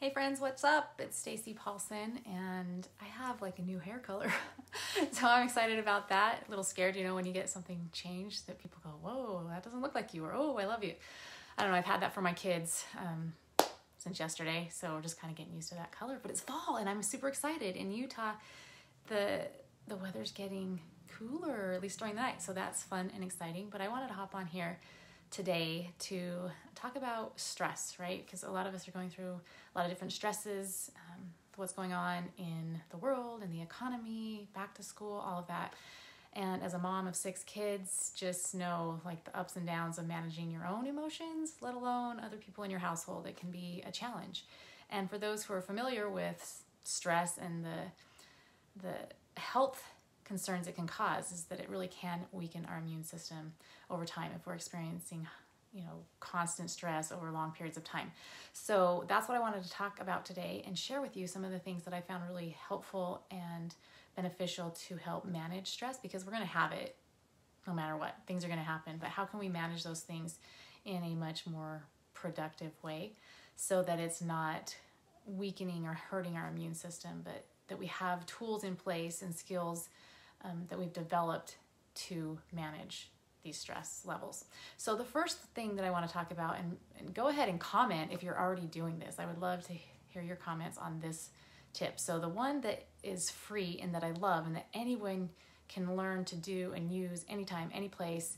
Hey friends, what's up? It's Stacy Paulson, and I have like a new hair color. So I'm excited about that. A little scared, you know, when you get something changed that people go, whoa, that doesn't look like you, or oh, I love you. I don't know, I've had that for my kids since yesterday, so we're just kind of getting used to that color. But it's fall, and I'm super excited. In Utah, the weather's getting cooler, at least during the night, so that's fun and exciting. But I wanted to hop on here today to talk about stress, right? Because a lot of us are going through a lot of different stresses, what's going on in the world, in the economy, back to school, all of that. And as a mom of 6 kids, just know like the ups and downs of managing your own emotions, let alone other people in your household. It can be a challenge. And for those who are familiar with stress and the health concerns it can cause, is that it really can weaken our immune system over time if we're experiencing, you know, constant stress over long periods of time. So that's what I wanted to talk about today and share with you some of the things that I found really helpful and beneficial to help manage stress, because we're going to have it no matter what. Things are going to happen, but how can we manage those things in a much more productive way so that it's not weakening or hurting our immune system, but that we have tools in place and skills that we've developed to manage these stress levels. So the first thing that I want to talk about, and go ahead and comment if you're already doing this. I would love to hear your comments on this tip. So the one that is free and that I love and that anyone can learn to do and use anytime, any place,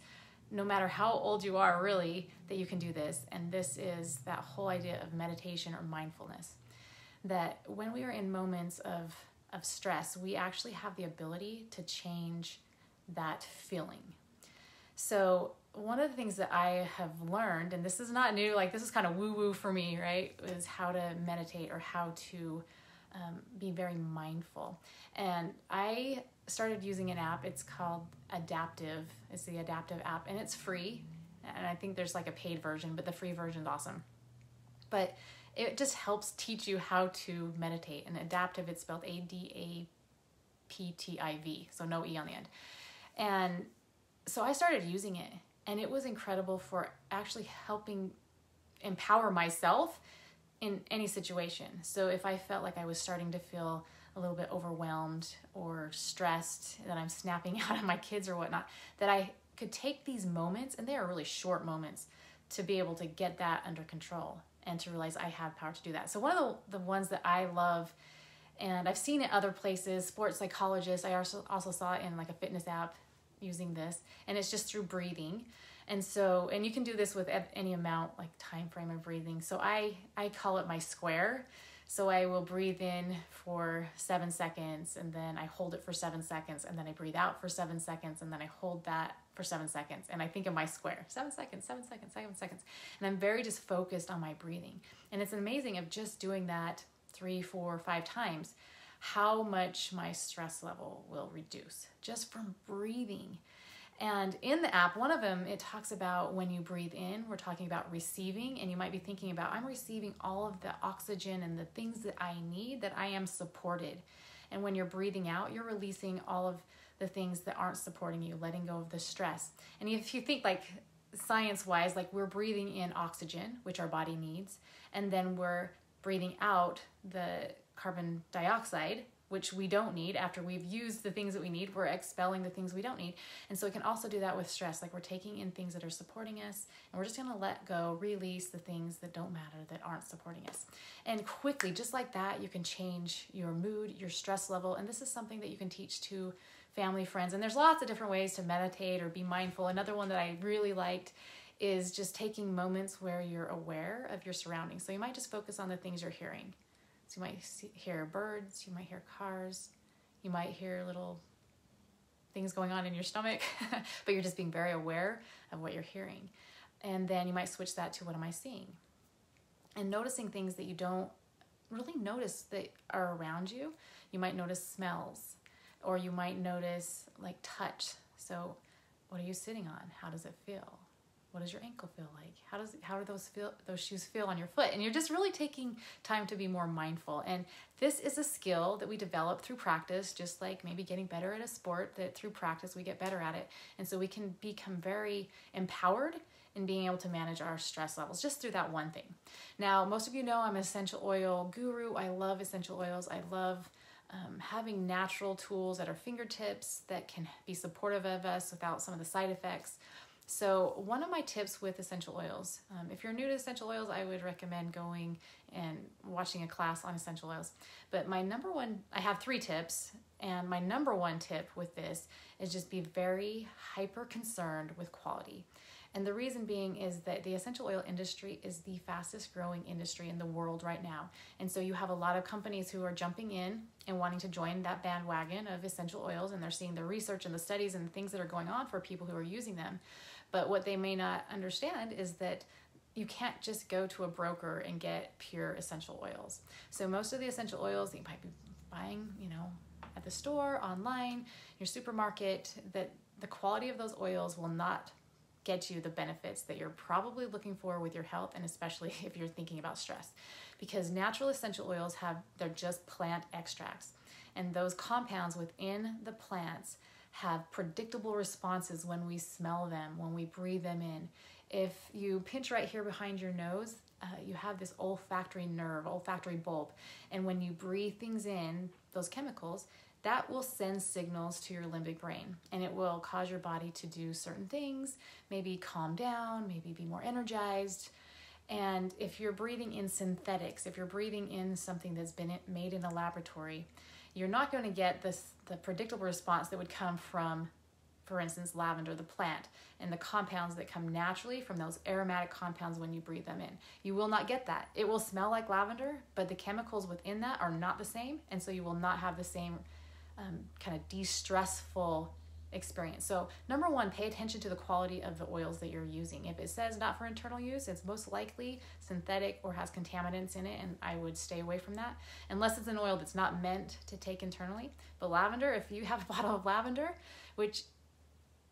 no matter how old you are really, that you can do this. And this is that whole idea of meditation or mindfulness. That when we are in moments of stress, we actually have the ability to change that feeling. So one of the things that I have learned, and this is not new, like this is kind of woo-woo for me, right, is how to meditate or how to be very mindful. And I started using an app. It's called Adaptive. It's the Adaptive app, and it's free. And I think there's like a paid version, but the free version's awesome. But it just helps teach you how to meditate. And Adaptive, it's spelled A-D-A-P-T-I-V, so no E on the end. And so I started using it, and it was incredible for actually helping empower myself in any situation. So if I felt like I was starting to feel a little bit overwhelmed or stressed, that I'm snapping out at my kids or whatnot, that I could take these moments, and they are really short moments, to be able to get that under control and to realize I have power to do that. So one of the ones that I love, and I've seen it other places, sports psychologists, I also saw it in like a fitness app using this, and it's just through breathing. And so, and you can do this with any amount, like time frame of breathing. So I call it my square. So I will breathe in for 7 seconds, and then I hold it for 7 seconds, and then I breathe out for 7 seconds, and then I hold that for 7 seconds, and I think of my square, 7 seconds, 7 seconds, 7 seconds. And I'm very just focused on my breathing. And it's amazing of just doing that 3, 4, 5 times, how much my stress level will reduce just from breathing. And in the app, one of them, it talks about when you breathe in, we're talking about receiving, and you might be thinking about, I'm receiving all of the oxygen and the things that I need, that I am supported. And when you're breathing out, you're releasing all of the things that aren't supporting you, letting go of the stress. And if you think like science-wise, like we're breathing in oxygen, which our body needs, and then we're breathing out the carbon dioxide, which we don't need. After we've used the things that we need, we're expelling the things we don't need. And so we can also do that with stress. Like we're taking in things that are supporting us, and we're just gonna let go, release the things that don't matter, that aren't supporting us. And quickly, just like that, you can change your mood, your stress level. And this is something that you can teach to family, friends. And there's lots of different ways to meditate or be mindful. Another one that I really liked is just taking moments where you're aware of your surroundings. So you might just focus on the things you're hearing. So you might hear birds, you might hear cars, you might hear little things going on in your stomach, but you're just being very aware of what you're hearing. And then you might switch that to, what am I seeing? And noticing things that you don't really notice that are around you. You might notice smells, or you might notice like touch. So what are you sitting on? How does it feel? What does your ankle feel like? How do those shoes feel on your foot? And you're just really taking time to be more mindful. And this is a skill that we develop through practice, just like maybe getting better at a sport, that through practice we get better at it. And so we can become very empowered and being able to manage our stress levels just through that one thing. Now, most of you know I'm an essential oil guru. I love essential oils. I love having natural tools at our fingertips that can be supportive of us without some of the side effects. So one of my tips with essential oils, if you're new to essential oils, I would recommend going and watching a class on essential oils. But my number one, I have three tips, and my number one tip with this is just be very hyper concerned with quality. And the reason being is that the essential oil industry is the fastest growing industry in the world right now. And so you have a lot of companies who are jumping in and wanting to join that bandwagon of essential oils, and they're seeing the research and the studies and the things that are going on for people who are using them. But what they may not understand is that you can't just go to a broker and get pure essential oils. So most of the essential oils that you might be buying, you know, at the store, online, your supermarket, that the quality of those oils will not get you the benefits that you're probably looking for with your health, and especially if you're thinking about stress. Because natural essential oils they're just plant extracts, and those compounds within the plants have predictable responses when we smell them, when we breathe them in. If you pinch right here behind your nose, you have this olfactory nerve, olfactory bulb, and when you breathe things in, those chemicals, that will send signals to your limbic brain, and it will cause your body to do certain things, maybe calm down, maybe be more energized. And if you're breathing in synthetics, if you're breathing in something that's been made in a laboratory, you're not going to get the predictable response that would come from, for instance, lavender, the plant, and the compounds that come naturally from those aromatic compounds when you breathe them in. You will not get that. It will smell like lavender, but the chemicals within that are not the same, and so you will not have the same kind of de-stressful experience. So number one, pay attention to the quality of the oils that you're using. If it says not for internal use, it's most likely synthetic or has contaminants in it, and I would stay away from that unless it's an oil that's not meant to take internally. But lavender, if you have a bottle of lavender, which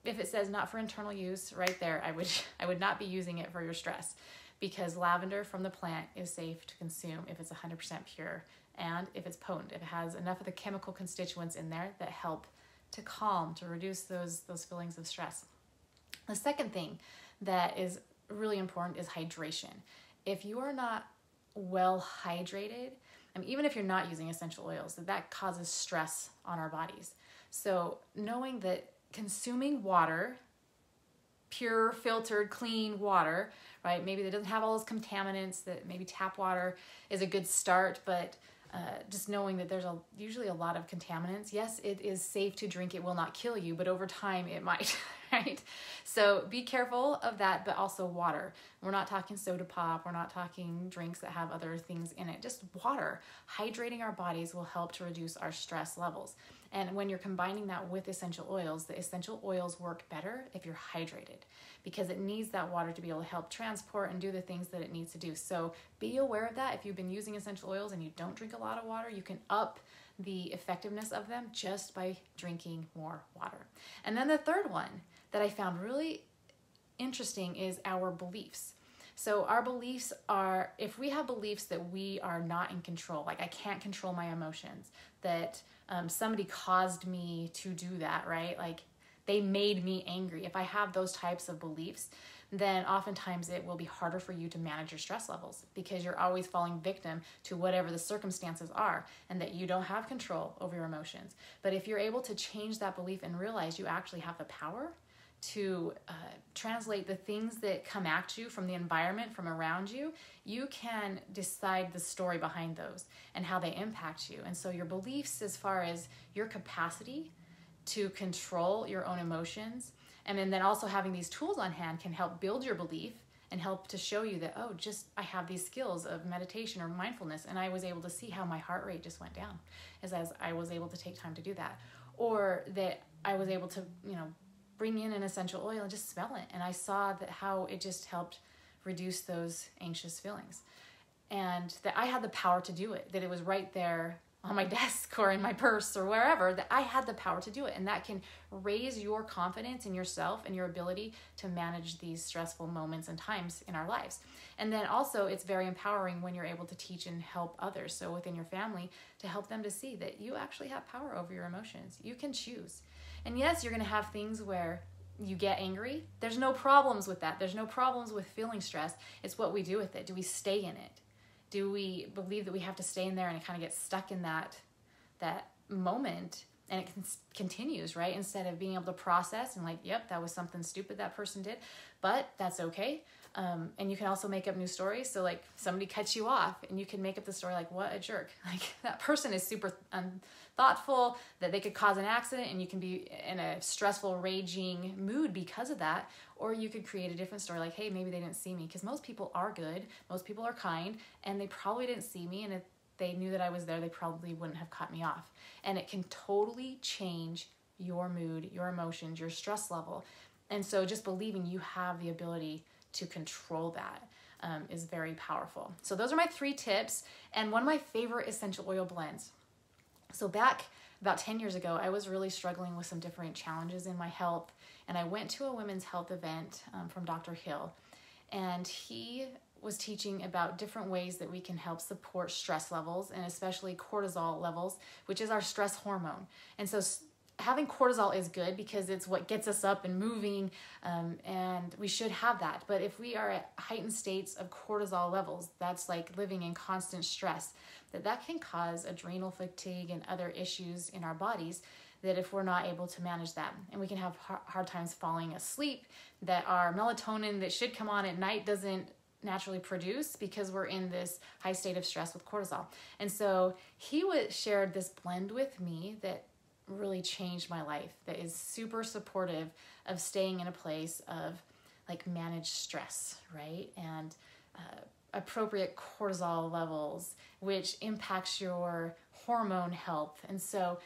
if it says not for internal use right there, I would not be using it for your stress, because lavender from the plant is safe to consume if it's 100% pure. And if it's potent, if it has enough of the chemical constituents in there that help to calm, to reduce those feelings of stress. The second thing that is really important is hydration. If you are not well hydrated, I mean, even if you're not using essential oils, that causes stress on our bodies. So knowing that consuming water, pure, filtered, clean water, right? Maybe that doesn't have all those contaminants, that maybe tap water is a good start, but just knowing that there's usually a lot of contaminants. Yes, it is safe to drink. It will not kill you, but over time it might, right? So be careful of that, but also water. We're not talking soda pop. We're not talking drinks that have other things in it. Just water. Hydrating our bodies will help to reduce our stress levels. And when you're combining that with essential oils, the essential oils work better if you're hydrated, because it needs that water to be able to help transport and do the things that it needs to do. So be aware of that. If you've been using essential oils and you don't drink a lot of water, you can up the effectiveness of them just by drinking more water. And then the third one that I found really interesting is our beliefs. So our beliefs are, if we have beliefs that we are not in control, like I can't control my emotions, that somebody caused me to do that, right? Like they made me angry. If I have those types of beliefs, then oftentimes it will be harder for you to manage your stress levels, because you're always falling victim to whatever the circumstances are, and that you don't have control over your emotions. But if you're able to change that belief and realize you actually have the power to translate the things that come at you from the environment, from around you, you can decide the story behind those and how they impact you. And so your beliefs, as far as your capacity to control your own emotions, and then also having these tools on hand can help build your belief and help to show you that, oh, just I have these skills of meditation or mindfulness, and I was able to see how my heart rate just went down as I was able to take time to do that. Or that I was able to, you know, bring in an essential oil and just smell it, and I saw that how it just helped reduce those anxious feelings, and that I had the power to do it, that it was right there on my desk or in my purse or wherever, that I had the power to do it. And that can raise your confidence in yourself and your ability to manage these stressful moments and times in our lives. And then also it's very empowering when you're able to teach and help others. So within your family, to help them to see that you actually have power over your emotions. You can choose. And yes, you're going to have things where you get angry. There's no problems with that. There's no problems with feeling stressed. It's what we do with it. Do we stay in it? Do we believe that we have to stay in there and kind of get stuck in that moment, and it continues, right? Instead of being able to process and like, yep, that was something stupid that person did, but that's okay. And you can also make up new stories. So like somebody cuts you off and you can make up the story like, what a jerk. Like that person is super unthoughtful, that they could cause an accident, and you can be in a stressful, raging mood because of that. Or you could create a different story like, hey, maybe they didn't see me, because most people are good. Most people are kind, and they probably didn't see me. And if they knew that I was there, they probably wouldn't have cut me off. And it can totally change your mood, your emotions, your stress level. And so just believing you have the ability to control that is very powerful. So those are my 3 tips, and one of my favorite essential oil blends. So back about 10 years ago, I was really struggling with some different challenges in my health, and I went to a women's health event from Dr. Hill, and he was teaching about different ways that we can help support stress levels, and especially cortisol levels, which is our stress hormone. And so having cortisol is good because it's what gets us up and moving, and we should have that. But if we are at heightened states of cortisol levels, that's like living in constant stress, that can cause adrenal fatigue and other issues in our bodies, that if we're not able to manage that. And we can have hard times falling asleep, that our melatonin that should come on at night doesn't naturally produce because we're in this high state of stress with cortisol. And so he shared this blend with me that really changed my life, that is super supportive of staying in a place of like managed stress, right? And appropriate cortisol levels, which impacts your hormone health. And so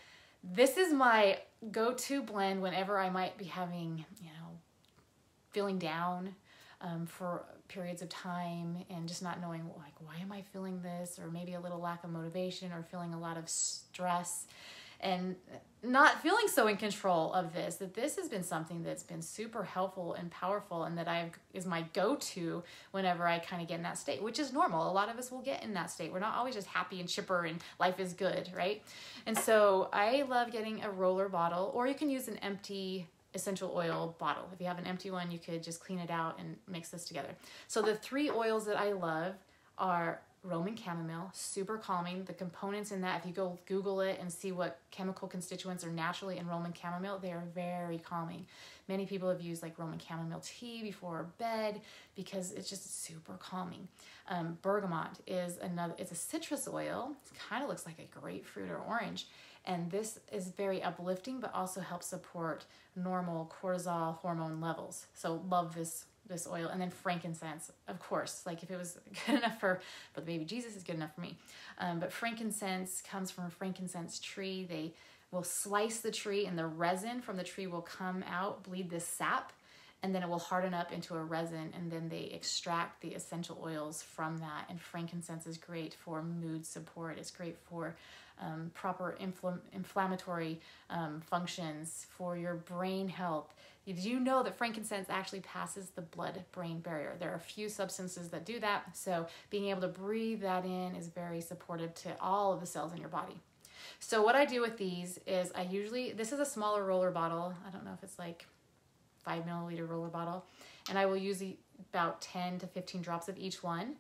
this is my go-to blend whenever I might be having, feeling down for periods of time and just not knowing like, why am I feeling this? Or maybe a little lack of motivation or feeling a lot of stress, and not feeling so in control of this, that this has been something that's been super helpful and powerful, and that is my go-to whenever I kind of get in that state, which is normal. A lot of us will get in that state. We're not always just happy and chipper and life is good, right? And so I love getting a roller bottle, or you can use an empty essential oil bottle. If you have an empty one, you could just clean it out and mix this together. So the 3 oils that I love are Roman chamomile, super calming. The components in that, if you go Google it and see what chemical constituents are naturally in Roman chamomile, they are very calming. Many people have used like Roman chamomile tea before bed because it's just super calming. Bergamot is another, it's a citrus oil. It kind of looks like a grapefruit or orange. And this is very uplifting, but also helps support normal cortisol hormone levels. So love this oil. And then frankincense, of course, like if it was good enough for the baby Jesus, it's good enough for me. But frankincense comes from a frankincense tree. They will slice the tree, and the resin from the tree will come out, bleed this sap, and then it will harden up into a resin, and then they extract the essential oils from that. And frankincense is great for mood support. It's great for proper inflammatory functions, for your brain health. Did you know that frankincense actually passes the blood-brain barrier? There are a few substances that do that, so being able to breathe that in is very supportive to all of the cells in your body. So what I do with these is I usually, this is a smaller roller bottle. I don't know if it's like 5 milliliter roller bottle, and I will use about 10 to 15 drops of each one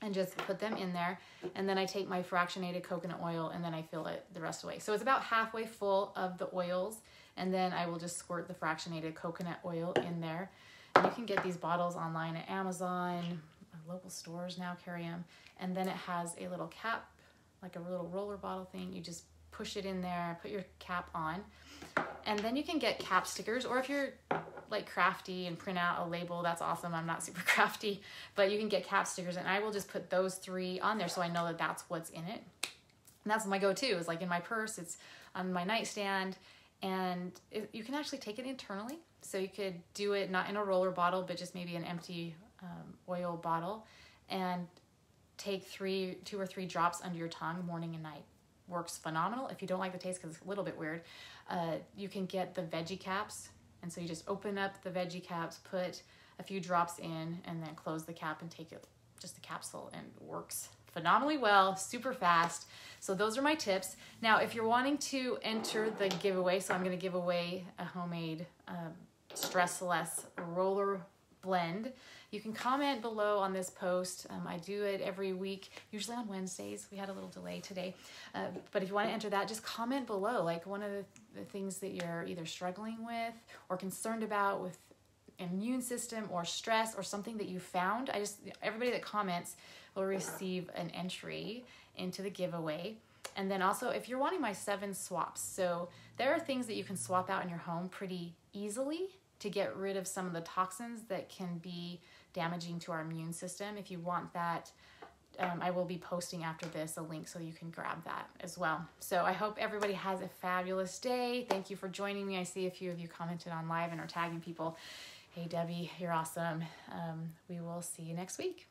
and just put them in there. And then I take my fractionated coconut oil and then I fill it the rest of the way. So it's about halfway full of the oils, and then I will just squirt the fractionated coconut oil in there. And you can get these bottles online at Amazon, local stores now carry them. And then it has a little cap, like a little roller bottle thing. You just push it in there, put your cap on, and then you can get cap stickers, or if you're like crafty and print out a label, that's awesome. I'm not super crafty, but you can get cap stickers, and I will just put those 3 on there so I know that that's what's in it. And that's my go-to. It's like in my purse, it's on my nightstand, and you can actually take it internally. So you could do it not in a roller bottle, but just maybe an empty oil bottle, and take 2 or 3 drops under your tongue morning and night. Works phenomenal. If you don't like the taste because it's a little bit weird, you can get the veggie caps, and so you just open up the veggie caps, put a few drops in, and then close the cap and take it, just the capsule, and works phenomenally well, super fast. So those are my tips. Now if you're wanting to enter the giveaway, so I'm going to give away a homemade stress-less roller blend. You can comment below on this post. I do it every week, usually on Wednesdays. We had a little delay today. But if you want to enter that, just comment below, like one of the things that you're either struggling with or concerned about with immune system or stress or something that you found. Everybody that comments will receive an entry into the giveaway. And then also, if you're wanting my 7 swaps, so there are things that you can swap out in your home pretty easily to get rid of some of the toxins that can be damaging to our immune system. If you want that, I will be posting after this a link so you can grab that as well. So I hope everybody has a fabulous day. Thank you for joining me. I see a few of you commented on live and are tagging people. Hey Debbie, you're awesome. We will see you next week.